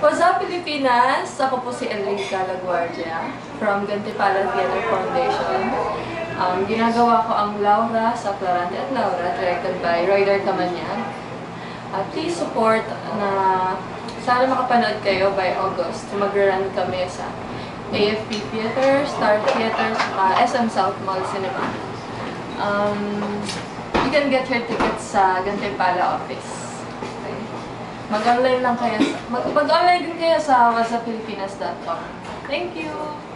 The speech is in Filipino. What's up, Pilipinas? Ako po si Ellrica Laguardia from Gantimpala Theater Foundation. Ginagawa ko ang Laura sa Florante at Laura, directed by Roeder Camanag. Please support na sana makapanood kayo by August. Mag-run kami sa AFP Theater, Star Theater, SM South Mall Cinema. You can get your tickets sa Gantimpala office. Mag-online din kayo sa wazzuppilipinas.com. Thank you!